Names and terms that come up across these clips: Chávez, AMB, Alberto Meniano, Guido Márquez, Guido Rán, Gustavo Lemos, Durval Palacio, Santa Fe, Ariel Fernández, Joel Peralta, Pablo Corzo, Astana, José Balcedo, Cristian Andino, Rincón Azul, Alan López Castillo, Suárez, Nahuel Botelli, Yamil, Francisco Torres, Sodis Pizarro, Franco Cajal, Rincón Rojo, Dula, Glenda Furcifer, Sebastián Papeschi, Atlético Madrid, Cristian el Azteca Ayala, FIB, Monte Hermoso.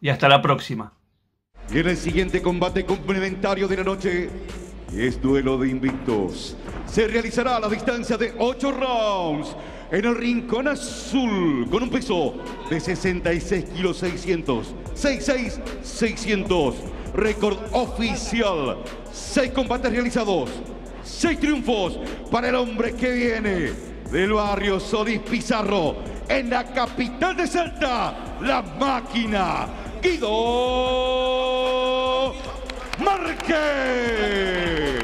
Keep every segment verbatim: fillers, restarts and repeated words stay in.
Y hasta la próxima. Viene el siguiente combate complementario de la noche. Y es duelo de invictos. Se realizará a la distancia de ocho rounds. En el Rincón Azul. Con un peso de sesenta y seis kilos seiscientos. sesenta y seis seiscientos. Récord oficial. seis combates realizados. seis triunfos para el hombre que viene del barrio Sodis Pizarro. En la capital de Salta. La máquina. Guido Márquez.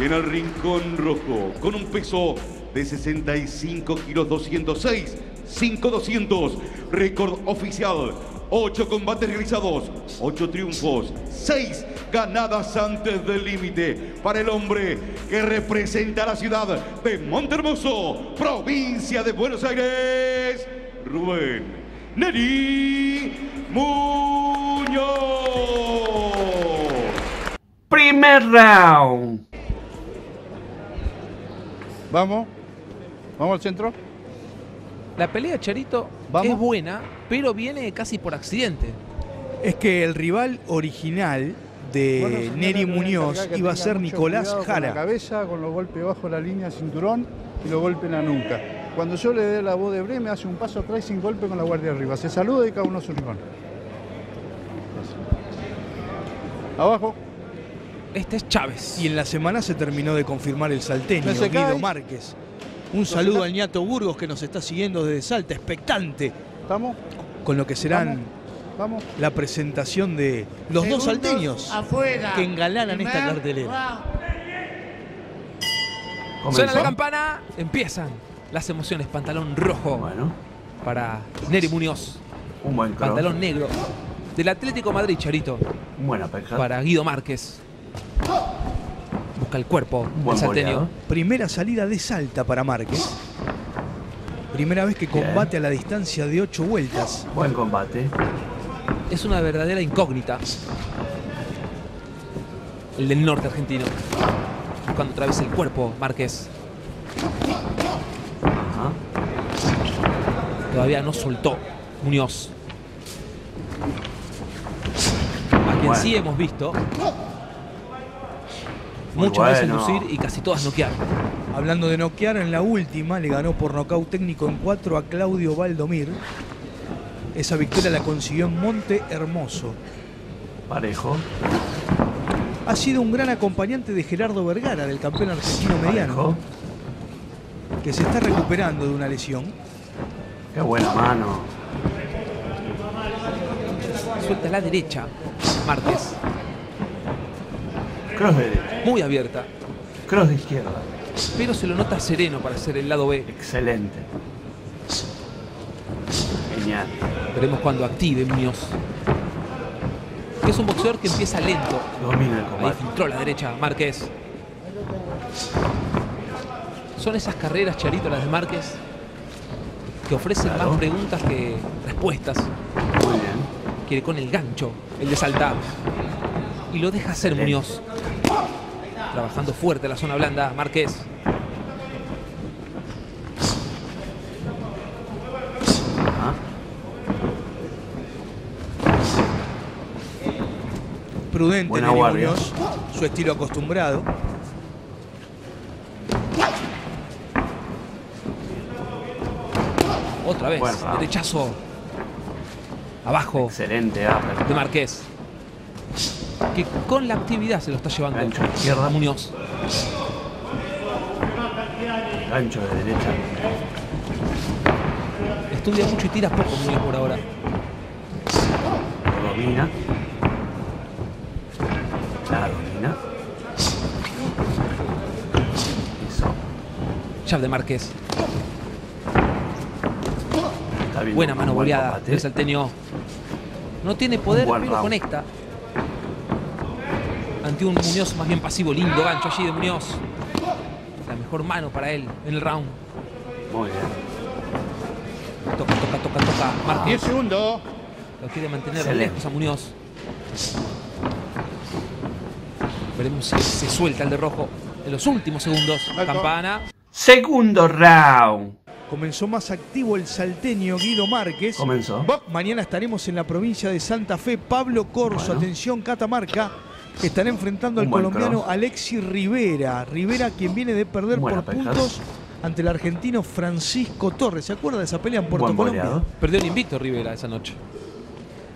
Y en el Rincón Rojo, con un peso de sesenta y cinco kilos doscientos seis, cinco doscientos, récord oficial, ocho combates realizados, ocho triunfos, seis ganadas antes del límite para el hombre que representa a la ciudad de Monte Hermoso, provincia de Buenos Aires, Rubén Neri Muñoz. Primer round. Vamos. Vamos al centro. La pelea, Charito, ¿Vamos? es buena, pero viene casi por accidente. Es que el rival original de bueno, señora, Neri Muñoz iba a ser Nicolás Jara. Con la cabeza, con los golpes bajo la línea cinturón y los golpes en la nuca. Cuando yo le dé la voz de breve, me hace un paso atrás sin golpe con la guardia arriba. Se saluda y cada uno su rincón. Abajo. Este es Chávez. Y en la semana se terminó de confirmar el salteño, Guido Márquez. Un saludo al ñato Burgos que nos está siguiendo desde Salta, expectante. ¿Estamos? Con lo que serán ¿Vamos? la presentación de los Segundos dos salteños afuera. que engalanan Primer, esta cartelera. Wow. Suena la campana, empiezan las emociones. Pantalón rojo bueno. para Neri Muñoz. Un buen cross. Pantalón negro del Atlético Madrid, Charito. Buena peja. Para Guido Márquez. Busca el cuerpo el salteño. Primera salida de Salta para Márquez. Primera vez que combate Bien. a la distancia de ocho vueltas. Buen combate. Es una verdadera incógnita. El del norte argentino. Buscando otra vez el cuerpo, Márquez. Ajá. Todavía no soltó Muñoz. A quien bueno. sí hemos visto. Muchas veces lucir y casi todas noquear. Hablando de noquear, en la última le ganó por nocaut técnico en cuatro a Claudio Baldomir. Esa victoria la consiguió en Monte Hermoso. Parejo. Ha sido un gran acompañante de Gerardo Vergara, del campeón argentino mediano. Parejo. Que se está recuperando de una lesión. Qué buena mano. Suelta a la derecha, Márquez. Cross de derecha. Muy abierta. Cross de izquierda. Pero se lo nota sereno para hacer el lado B. Excelente. Genial. Veremos cuando active Muñoz. Que es un boxeador que empieza lento. Domina el combate. Ahí filtró la derecha Márquez. Son esas carreras, Charito, las de Márquez, que ofrecen claro. más preguntas que respuestas. Muy bien. Quiere con el gancho, el de Salta. Y lo deja hacer Excelente. Muñoz. Trabajando fuerte la zona blanda, Márquez. Ajá. Prudente Buena Neri guardia. Muñoz, su estilo acostumbrado. Otra vez, bueno, derechazo. Abajo. Excelente, ah, de Márquez. que con la actividad se lo está llevando el izquierda Muñoz. Gancho de derecha. Estudia mucho y tira poco Muñoz por ahora. Lo domina. La domina. Eso. Jab de Márquez. Buena mano boleada del salteño. No tiene poder, pero conecta. Ante un Muñoz más bien pasivo. Lindo gancho allí de Muñoz. La mejor mano para él en el round. Muy bien. Toca, toca, toca, toca. Márquez. diez segundos. Lo quiere mantener lejos a Muñoz. Veremos si se suelta el de rojo en los últimos segundos. Alto. Campana. Segundo round. Comenzó más activo el salteño Guido Márquez. Comenzó. Mañana estaremos en la provincia de Santa Fe. Pablo Corzo, bueno. Atención Catamarca. Estará enfrentando al colombiano cross. Alexis Rivera. Rivera quien viene de perder Buena por pescado. puntos ante el argentino Francisco Torres. ¿Se acuerda de esa pelea en Puerto Colombia? Perdió el invicto Rivera esa noche.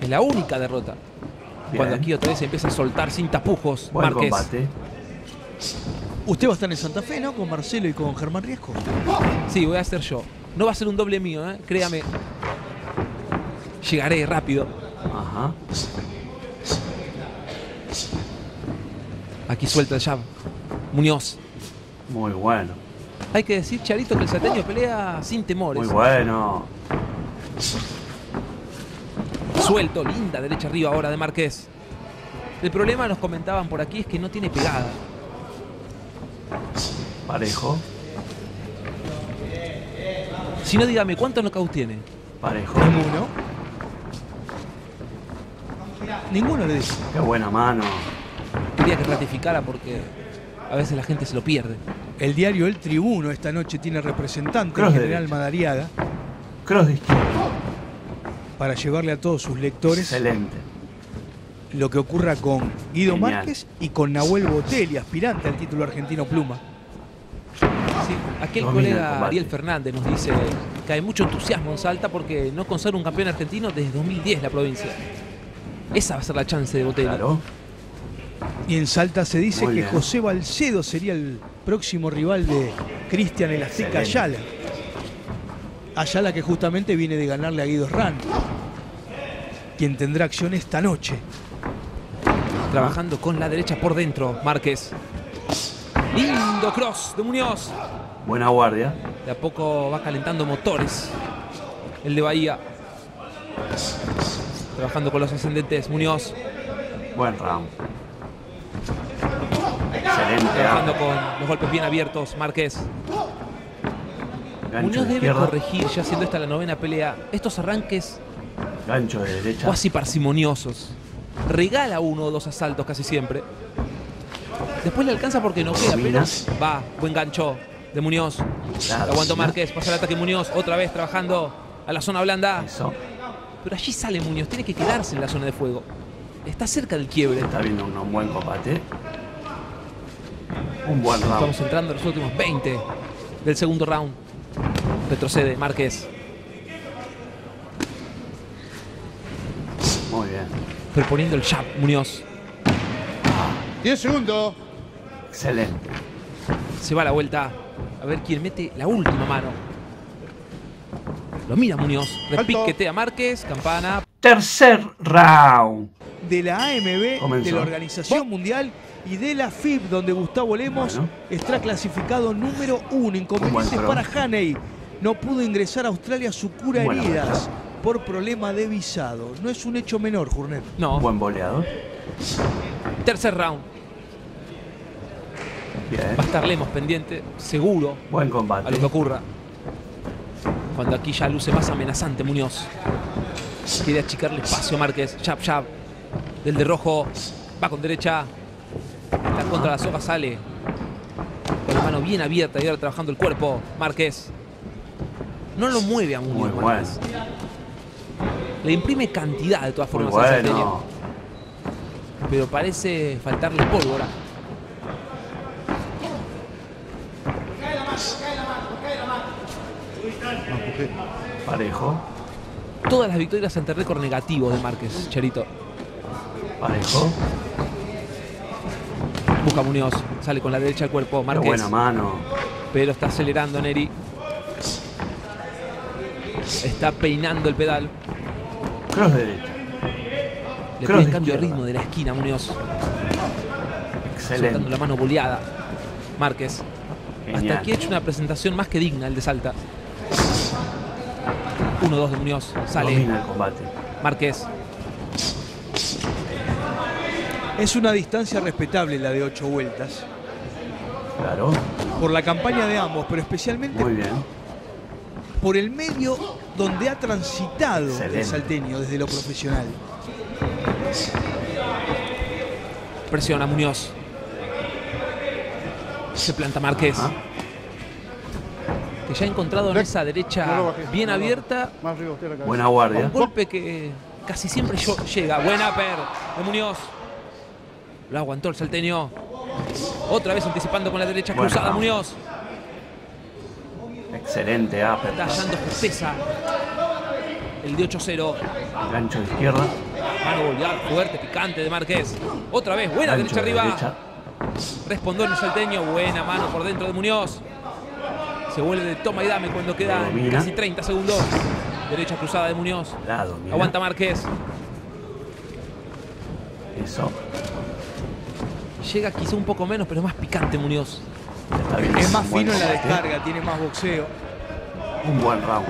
Es la única derrota. Bien. Cuando aquí otra vez se empieza a soltar sin tapujos. Buen Márquez. Combate. Usted va a estar en Santa Fe, ¿no? Con Marcelo y con Germán Riesco. Sí, voy a hacer yo. No va a ser un doble mío, ¿eh? Créame. Llegaré rápido. Ajá. Aquí suelta el jab. Muñoz. Muy bueno. Hay que decir, Charito, que el salteño pelea sin temores. Muy bueno. Suelto, linda derecha arriba ahora de Márquez. El problema, nos comentaban por aquí, es que no tiene pegada. Parejo. Si no, dígame, ¿cuántos knockouts tiene? Parejo. Ninguno. Ninguno le dice. Qué buena mano. Quería que ratificara porque a veces la gente se lo pierde. El diario El Tribuno esta noche tiene representante al general Madariaga. Cross de izquierda. Para llevarle a todos sus lectores. Excelente. Lo que ocurra con Guido Genial. Márquez y con Nahuel Botelli, aspirante al título argentino pluma. Sí, aquel Domina colega Ariel Fernández nos dice que hay mucho entusiasmo en Salta porque no consagra un campeón argentino desde dos mil diez la provincia. Esa va a ser la chance de Botelli. Claro. Y en Salta se dice Muy que bien. José Balcedo sería el próximo rival de Cristian el Azteca Ayala. Ayala que justamente viene de ganarle a Guido Rán, quien tendrá acción esta noche. Trabajando con la derecha por dentro, Márquez. Lindo cross de Muñoz. Buena guardia. De a poco va calentando motores el de Bahía. Trabajando con los ascendentes, Muñoz. Buen round. Excelente. Trabajando ah. con los golpes bien abiertos, Márquez. Gancho Muñoz de debe izquierda. corregir, ya siendo esta la novena pelea, estos arranques gancho de derecha. Casi parsimoniosos. Regala uno o dos asaltos casi siempre. Después le alcanza porque no queda, pero va, buen gancho de Muñoz. Claro, aguanto sí. Márquez, pasa el ataque Muñoz, otra vez trabajando a la zona blanda. Eso. Pero allí sale Muñoz, tiene que quedarse en la zona de fuego. Está cerca del quiebre. Está viendo un, un buen combate. Un buen round. Estamos entrando en los últimos veinte del segundo round. Retrocede Márquez. Muy bien. Proponiendo el jab, Muñoz. diez segundos. Excelente. Se va a la vuelta. A ver quién mete la última mano. Lo mira Muñoz. Repiquetea Márquez. Campana. Tercer round. De la A M B, Comenzó. de la Organización Mundial y de la F I B, donde Gustavo Lemos bueno. está clasificado número uno. Inconvenientes para Haney. No pudo ingresar a Australia a su cura bueno, heridas. Bueno. por problema de visado. No es un hecho menor, Jurnet. No. Buen boleado. Tercer round. Bien. Va a estar Lemos pendiente, seguro. Buen combate. A lo que ocurra. Cuando aquí ya luce más amenazante Muñoz. Quiere achicarle espacio Márquez. Jab, jab. Del de rojo. Va con derecha. Está contra la soga, sale. Con la mano bien abierta y ahora trabajando el cuerpo. Márquez. No lo mueve a Muñoz. Muy bueno. Le imprime cantidad de todas formas bueno. al salteño. Pero parece faltarle pólvora. Cae la mano, cae la mano, cae la mano. Parejo. Todas las victorias ante récord negativo de Márquez, Cherito. Parejo. Busca Muñoz, sale con la derecha al cuerpo Márquez. Qué buena mano. Pero está acelerando Neri. Está peinando el pedal. Cross de derecha. Le pide cambio de ritmo de la esquina Muñoz. Excelente. Soltando la mano boleada. Márquez. Genial. Hasta aquí ha hecho una presentación más que digna el de Salta. uno dos de Muñoz. Sale. Domina el combate. Márquez. Es una distancia respetable la de ocho vueltas. Claro. Por la campaña de ambos, pero especialmente muy bien. Por el medio donde ha transitado excelente el salteño desde lo profesional. Presiona Muñoz. Se planta Márquez. Ajá. Que ya ha encontrado en esa derecha no bajé, bien no abierta. Más arriba usted la cabeza. Buena guardia. Un golpe que casi siempre llega. Buena per de Muñoz. Lo aguantó el salteño. Otra vez anticipando con la derecha bueno, cruzada no. Muñoz. Excelente upper. Está hallando justeza. El de ocho cero. Gancho de izquierda. Mano boleada, fuerte, picante de Márquez. Otra vez, buena derecha, de derecha arriba. Respondió el salteño. Buena mano por dentro de Muñoz. Se vuelve de toma y dame cuando quedan casi treinta segundos. Derecha cruzada de Muñoz. Lado, aguanta Márquez. Eso. Llega quizá un poco menos, pero es más picante Muñoz. Bien, es más fino en la descarga, tiene más boxeo. Un buen round.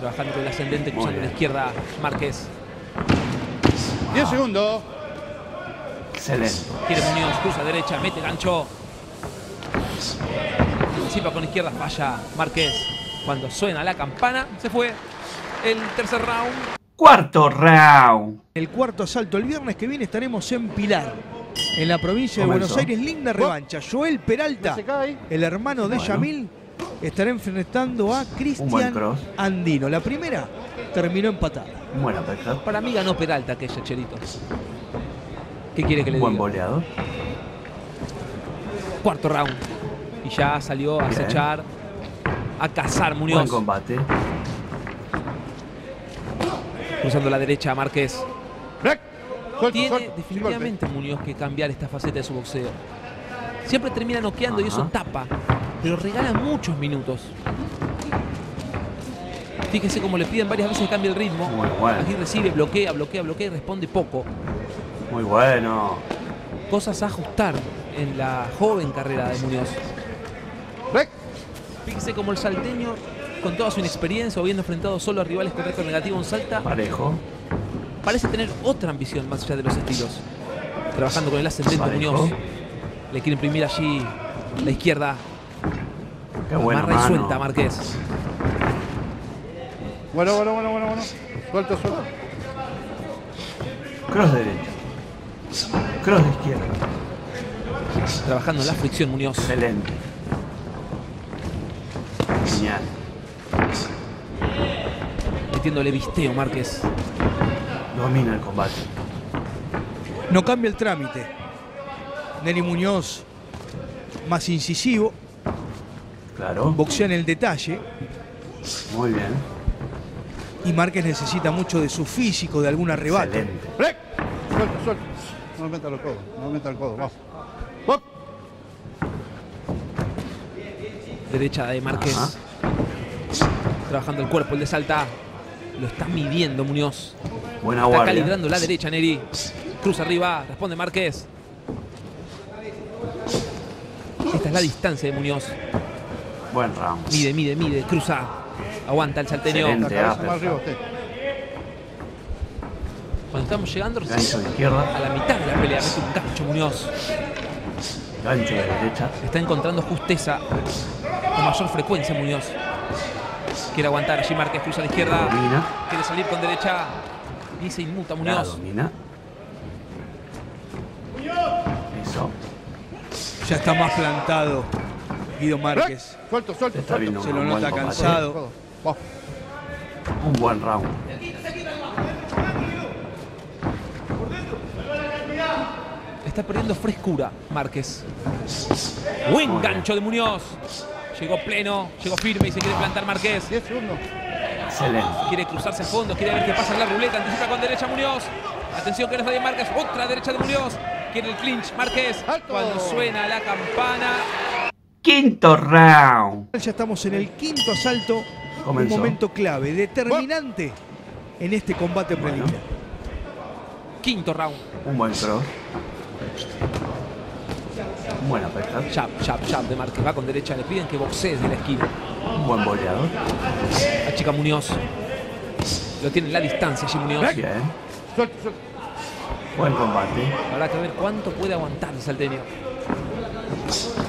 Trabajando con el ascendente, cruzando la izquierda, Márquez. diez segundos. Excelente. Quiere Muñoz, cruza derecha, mete gancho. Anticipa con izquierda, falla Márquez. Cuando suena la campana, se fue. El tercer round. Cuarto round. El cuarto asalto. El viernes que viene estaremos en Pilar, en la provincia de Buenos Aires. Linda revancha. Joel Peralta, el hermano de Yamil, estará enfrentando a Cristian Andino. La primera terminó empatada. Buena Peralta. Para mí ganó Peralta aquella, Cherito. ¿Qué quiere que le diga? Buen boleador. Cuarto round. Y ya salió a acechar, a cazar Muñoz. Buen combate. Cruzando la derecha, Márquez. Tiene definitivamente Muñoz que cambiar esta faceta de su boxeo. Siempre termina noqueando y eso tapa, pero regala muchos minutos. Fíjese cómo le piden varias veces que cambie el ritmo. Aquí recibe, bloquea, bloquea, bloquea y responde poco. Muy bueno. Cosas a ajustar en la joven carrera de Muñoz. Fíjese cómo el salteño, con toda su inexperiencia o habiendo enfrentado solo a rivales con récord negativo en Salta, parejo, parece tener otra ambición más allá de los estilos. Trabajando con el ascendente Muñoz. Le quiere imprimir allí la izquierda. Qué buena mano. Amarra y suelta Márquez. Bueno, bueno, bueno, bueno, bueno. Suelto, suelto. Cross de derecha. Cross de izquierda. Trabajando en la fricción Muñoz. Excelente. Genial. Metiéndole visteo Márquez. Domina el combate. No cambia el trámite. Neri Muñoz más incisivo. Claro. Boxea en el detalle. Muy bien. Y Márquez necesita mucho de su físico, de algún arrebato. Suelta, suelta. No meta los codos, no meta el codo. Vamos. Vamos. Derecha de Márquez. Ajá. Trabajando el cuerpo, el de Salta. Lo está midiendo Muñoz. Buena guardia. Está calibrando la derecha, Neri. Cruza arriba, responde Márquez. Esta es la distancia de Muñoz. Buen round. Mide, mide, mide, cruza. Aguanta el salteño. Cuando estamos llegando a la mitad de la pelea, mete un gancho Muñoz. Gancho de derecha. Está encontrando justeza con mayor frecuencia Muñoz. Quiere aguantar allí Márquez, cruza a la izquierda. Domina. Quiere salir con derecha. Y se inmuta Muñoz. La domina. Eso. Ya está más plantado Guido Márquez. Suelto, suelto, suelto. Se, se lo nota cansado. Oh. Un buen round. Está perdiendo frescura Márquez. Buen bueno. gancho de Muñoz. Llegó pleno, llegó firme y se quiere plantar Márquez. Excelente. Quiere cruzarse a fondo, quiere ver qué pasa en la ruleta. Anticipa con derecha Muñoz. Atención que no está bien Márquez. Otra derecha de Muñoz. Quiere el clinch Márquez. Cuando suena la campana. Quinto round. Ya estamos en el quinto asalto. Comenzó. Un momento clave, determinante en este combate preliminar. Bueno. Quinto round. Un buen cross. Buena pesca. Jab, jab, jab de Márquez. Va con derecha. Le piden que boxee desde la esquina. Un buen boleador. La chica Muñoz. Lo tiene en la distancia allí Muñoz. Bien. Buen combate. Habrá que ver cuánto puede aguantar el salteño.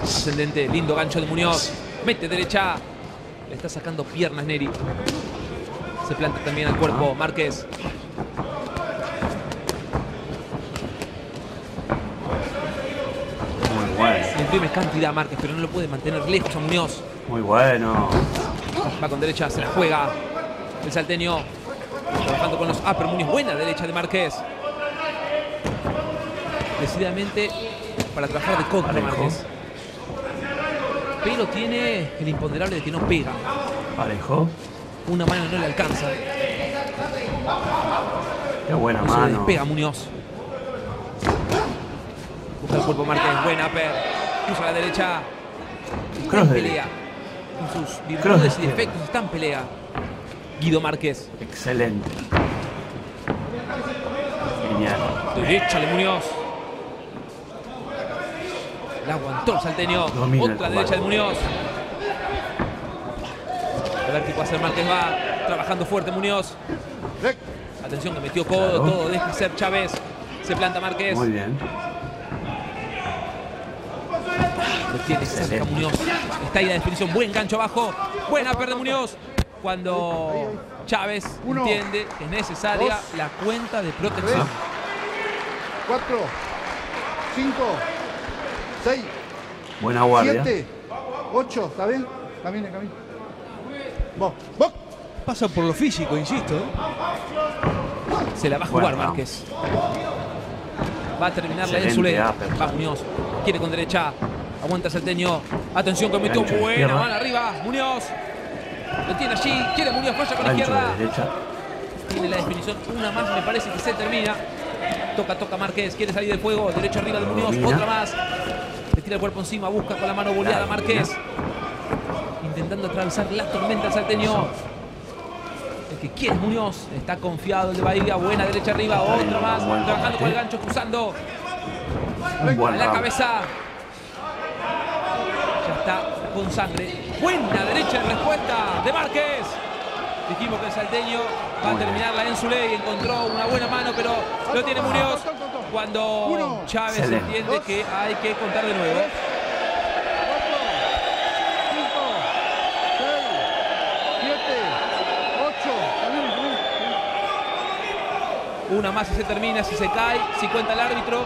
Ascendente. Lindo gancho de Muñoz. Mete derecha. Le está sacando piernas Neri. Se planta también al cuerpo Márquez. Tiene cantidad Márquez, pero no lo puede mantener lejos a Muñoz. Muy bueno. Va con derecha, se la juega el salteño. Trabajando con los upper Muñoz. Buena derecha de Márquez. Decididamente para trabajar de contra Márquez. Pero tiene el imponderable de que no pega. Parejo. Una mano no le alcanza. Qué buena no mano. Se le despega Muñoz. Busca el cuerpo Márquez. Buena upper. Cruza a la derecha. Cross de pelea. Con sus virtudes y defectos está en pelea. Guido Márquez. Excelente. Genial. Derecha de Muñoz. La aguantó el salteño. Domina Otra el derecha de Muñoz. A ver qué puede hacer Márquez. Va trabajando fuerte Muñoz. Atención que metió codo, claro. todo. Deja ser Chávez. Se planta Márquez. Muy bien. Tiene cerca Muñoz. Está ahí la definición. Buen gancho abajo. Buena perda Muñoz. Cuando Chávez Uno, entiende que es necesaria dos, la cuenta de protección. Tres, cuatro, cinco, seis, buena guardia. Siete, ocho. ¿Está bien? Camine, camine. Vos, vos. Pasa por lo físico, insisto. Se la va a jugar bueno, Márquez. Va a terminarla en su ley. Va Muñoz. Quiere con derecha. Aguanta salteño. Atención que metió buena mano arriba. Muñoz. Lo tiene allí. Quiere Muñoz. Falla con la izquierda. Tiene la definición. Una más. Me parece que se termina. Toca, toca Márquez. Quiere salir del juego. Derecho arriba de Muñoz. Otra más. Le tira el cuerpo encima. Busca con la mano boleada Márquez. Intentando atravesar la tormenta al salteño. El que quiere Muñoz. Está confiado el de Bahía. Buena derecha arriba. Otra más. Trabajando con el gancho. Cruzando. A la cabeza. Está con sangre. Buena derecha en respuesta de Márquez. Dijimos que el salteño va a terminarla en su ley. Encontró una buena mano, pero lo tiene Muñoz. Cuando Chávez entiende que hay que contar de nuevo. Una más y se termina. Si se cae, si cuenta el árbitro,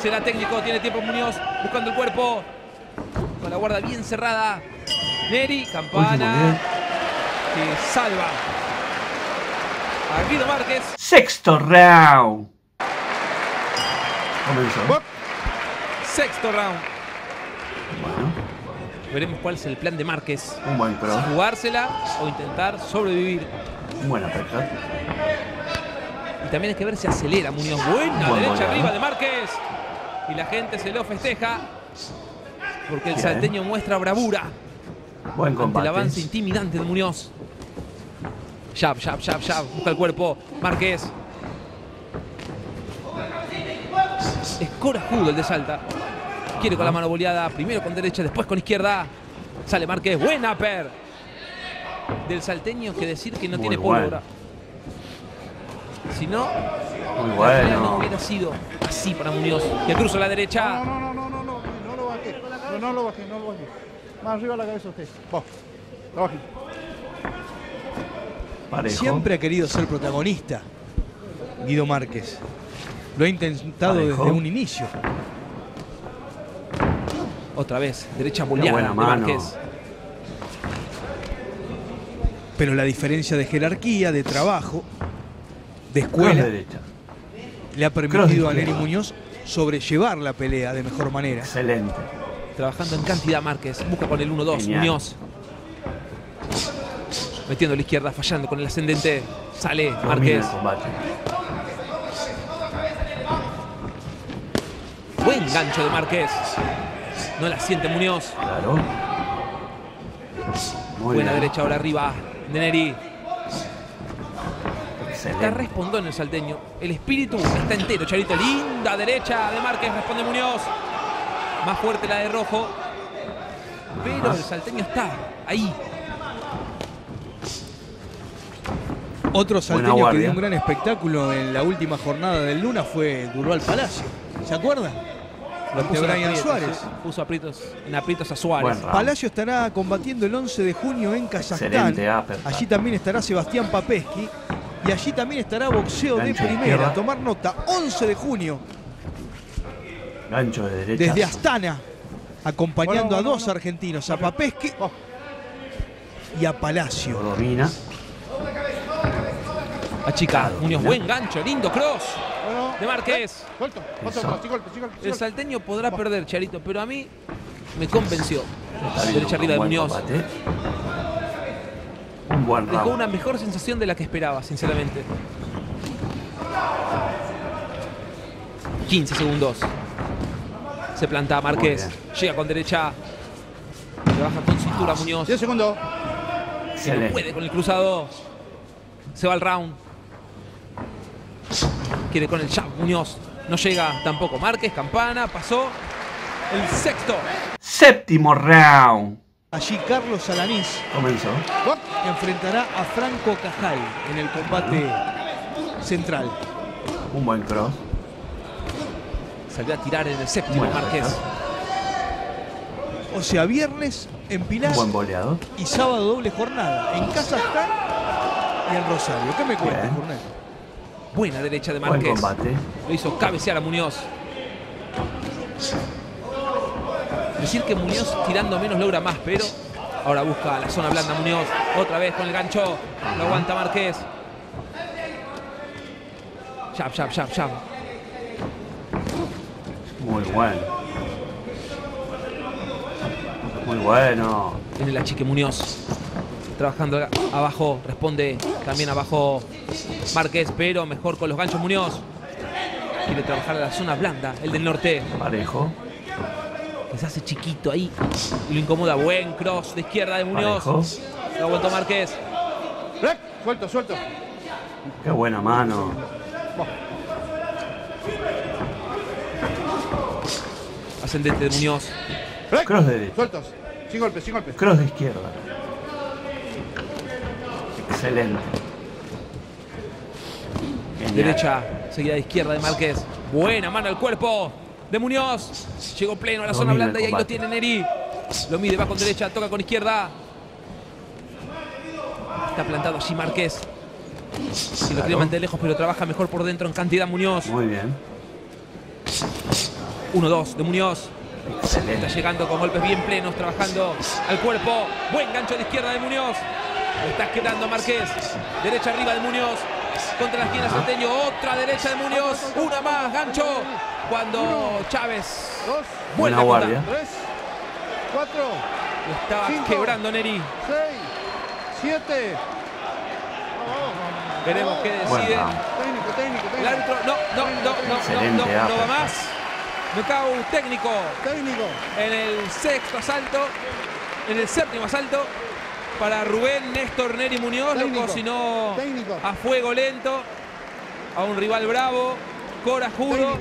será técnico. Tiene tiempo Muñoz buscando el cuerpo. Con la guarda bien cerrada. Neri, campana. Que salva a Guido Márquez. Sexto round. Comenzó. Sexto round. Bueno. Veremos cuál es el plan de Márquez. Un buen pro. Si jugársela o intentar sobrevivir. Buena pesca. Y también hay que ver si acelera Muñoz. Buena buen derecha arriba de Márquez. Y la gente se lo festeja. Porque el salteño muestra bravura. Buen combate. Ante el avance intimidante de Muñoz. Jab, jab, jab, jab. Busca el cuerpo. Márquez. Es corajudo el de Salta. Quiere con la mano boleada. Primero con derecha, después con izquierda. Sale Márquez. Buen upper. Del salteño que decir que no Muy tiene pólvora. Bueno. Si no, Muy bueno. no hubiera sido así para Muñoz. Que cruza a la derecha. No, no, no, no. No lo bajé, no lo bajé. Más arriba la cabeza usted. Vos, lo bajé. Parejo. Siempre ha querido ser protagonista Guido Márquez. Lo ha intentado Parejo. desde un inicio. Otra vez, derecha boleada de Márquez. Pero la diferencia de jerarquía, de trabajo, de escuela, derecha. le ha permitido a Neri Muñoz sobrellevar la pelea de mejor manera. Excelente. Trabajando en cantidad Márquez. Busca con el uno dos. Muñoz. metiendo a la izquierda, fallando con el ascendente. Sale Márquez. Buen gancho de Márquez. No la siente Muñoz. Claro. Muy Buena bien. derecha ahora arriba de Neri. Excelente. Está respondón el salteño. El espíritu está entero, Charito. Linda derecha de Márquez. Responde Muñoz. Más fuerte la de Rojo. Pero el salteño está ahí. Otro salteño que dio un gran espectáculo en la última jornada del Luna fue Durval Palacio. ¿Se acuerdan? Lo puso Brian aprietos, Suárez. ¿Sí? Puso aprietos, en aprietos a Suárez. Palacio estará combatiendo el once de junio en Kazajstán. Allí también estará Sebastián Papeschi. Y allí también estará boxeo Gancho de primera. De Tomar nota, once de junio. Gancho de derecha. Desde Astana, acompañando bueno, bueno, a dos no, no. argentinos, a Papeschi oh. y a Palacio. Domina. A Chica, Muñoz, buen gancho, lindo cross de Márquez. El salteño podrá perder, Charito, pero a mí me convenció. Derecha arriba de Muñoz. Dejó una mejor sensación de la que esperaba, sinceramente. quince segundos. Se planta Márquez, llega con derecha. Le baja con cintura Muñoz. diez segundos. Se lo puede con el cruzado. Se va al round. Quiere con el jab Muñoz. No llega tampoco Márquez. Campana. Pasó el sexto. Séptimo round. Allí Carlos Alanís comenzó. Enfrentará a Franco Cajal en el combate central. Un buen cross. Salió a tirar en el séptimo bueno, Márquez. O sea, viernes en Pilar. Un buen boleado. Y sábado doble jornada. En Kazajstán y en Rosario. ¿Qué me cuentas, Cornelio? Buena derecha de Márquez. Buen combate. Lo hizo cabecear a Muñoz. Decir que Muñoz tirando menos logra más, pero ahora busca la zona blanda Muñoz. Otra vez con el gancho. Lo aguanta Márquez. Jab, jab, jab, jab. Muy bueno. Muy bueno. Tiene la chique Muñoz. Trabajando abajo, responde también abajo Márquez, pero mejor con los ganchos Muñoz. Quiere trabajar a la zona blanda, el del norte. Parejo. Que se hace chiquito ahí y lo incomoda. Buen cross de izquierda de Muñoz. Parejo. Lo aguantó Márquez. Suelto, suelto. Qué buena mano. Ascendente de Muñoz. Cross de derecha. Sueltos. Sin golpes, sin golpes. Cross de izquierda. Excelente. Genial. Derecha, seguida de izquierda de Márquez. Buena mano al cuerpo de Muñoz. Llegó pleno a la zona blanda y ahí lo tiene Neri. Lo mide, va con derecha, toca con izquierda. Está plantado allí Márquez. Si lo quiere mantener lejos, pero trabaja mejor por dentro en cantidad Muñoz. Muy bien. uno dos de Muñoz. Excelente. Está llegando con golpes bien plenos, trabajando al cuerpo. Buen gancho de izquierda de Muñoz. Lo está quedando Márquez. Derecha arriba de Muñoz. Contra la esquina salteño. Otra derecha de Muñoz. Una más. Gancho. Cuando Chávez vuelve a guardia. Tres, cuatro, lo está quebrando Neri. Seis, siete. Veremos qué decide. Técnico, técnico, técnico. El árbitro. No, no, no, no, no, no, no va más. Nocaut técnico. Técnico. En el sexto asalto. En el séptimo asalto. Para Rubén Néstor Neri Muñoz, técnico, lo cocinó técnico. a fuego lento, a un rival bravo, corajudo,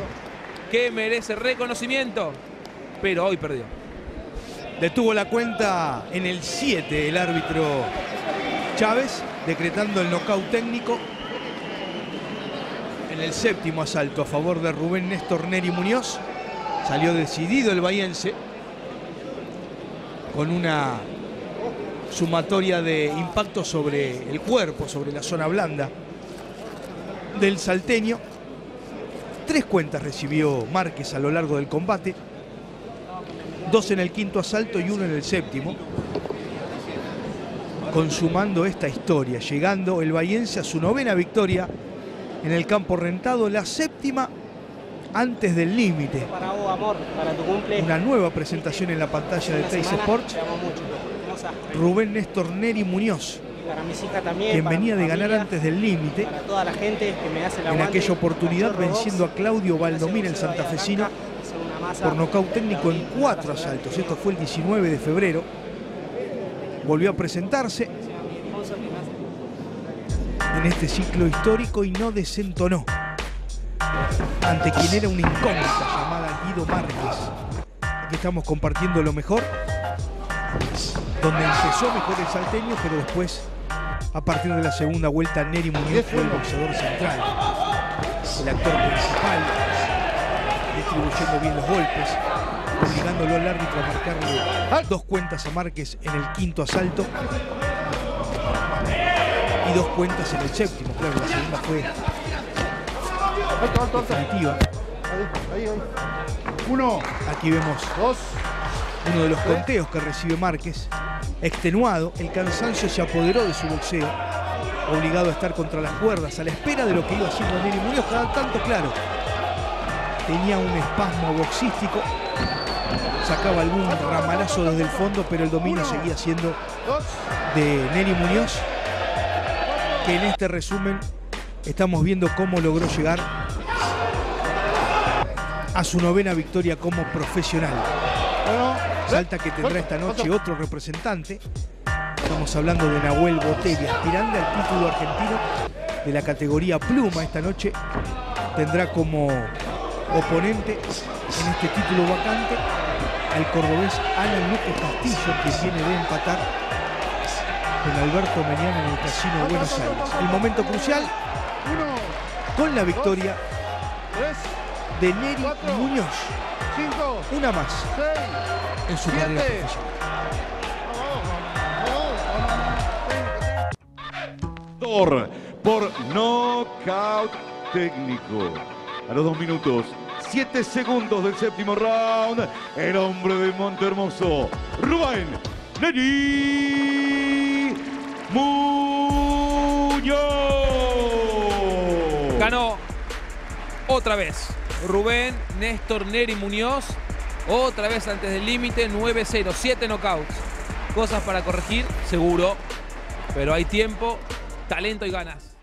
que merece reconocimiento, pero hoy perdió. Detuvo la cuenta en el siete el árbitro Chávez, decretando el nocaut técnico en el séptimo asalto a favor de Rubén Néstor Neri Muñoz. Salió decidido el bahiense con una sumatoria de impacto sobre el cuerpo, sobre la zona blanda del salteño. Tres cuentas recibió Márquez a lo largo del combate. Dos en el quinto asalto y uno en el séptimo. Consumando esta historia, llegando el bahiense a su novena victoria en el campo rentado, la séptima antes del límite. Para vos, amor, para tu cumple. Una nueva presentación en la pantalla de Teis Sports. Rubén Néstor Neri Muñoz. para mis hijas también. Quien venía de ganar antes del límite. Para toda la gente que me hace el aguante. En aquella oportunidad venciendo a Claudio Baldomir, el santafesino, por nocaut técnico en cuatro asaltos. Esto fue el diecinueve de febrero. Volvió a presentarse en este ciclo histórico y no desentonó ante quien era una incógnita llamada Guido Márquez. Aquí estamos compartiendo lo mejor, donde empezó mejor el salteño, pero después, a partir de la segunda vuelta, Neri Muñoz fue el boxeador central, el actor principal, distribuyendo bien los golpes, obligándolo al árbitro a marcarle dos cuentas a Márquez en el quinto asalto y dos cuentas en el séptimo. Claro, la segunda fue definitiva. Uno. Aquí vemos dos. Uno de los conteos que recibe Márquez. Extenuado, el cansancio se apoderó de su boxeo, obligado a estar contra las cuerdas, a la espera de lo que iba haciendo Neri Muñoz. Cada tanto, claro, tenía un espasmo boxístico, sacaba algún ramalazo desde el fondo, pero el dominio seguía siendo de Neri Muñoz, que en este resumen estamos viendo cómo logró llegar a su novena victoria como profesional. Salta que tendrá esta noche otro representante. Estamos hablando de Nahuel Botelli, aspirante al título argentino de la categoría pluma. Esta noche tendrá como oponente en este título vacante al cordobés Alan López Castillo, que viene de empatar con Alberto Meniano en el Casino de Buenos Aires. El momento crucial con la victoria de Neri Muñoz. Una más en su carrera profesional. Por nocaut técnico. A los dos minutos, siete segundos del séptimo round, el hombre de Monte Hermoso, Rubén Neri Muñoz. Ganó otra vez Rubén Néstor Neri Muñoz, otra vez antes del límite, nueve cero, siete knockouts. Cosas para corregir, seguro, pero hay tiempo, talento y ganas.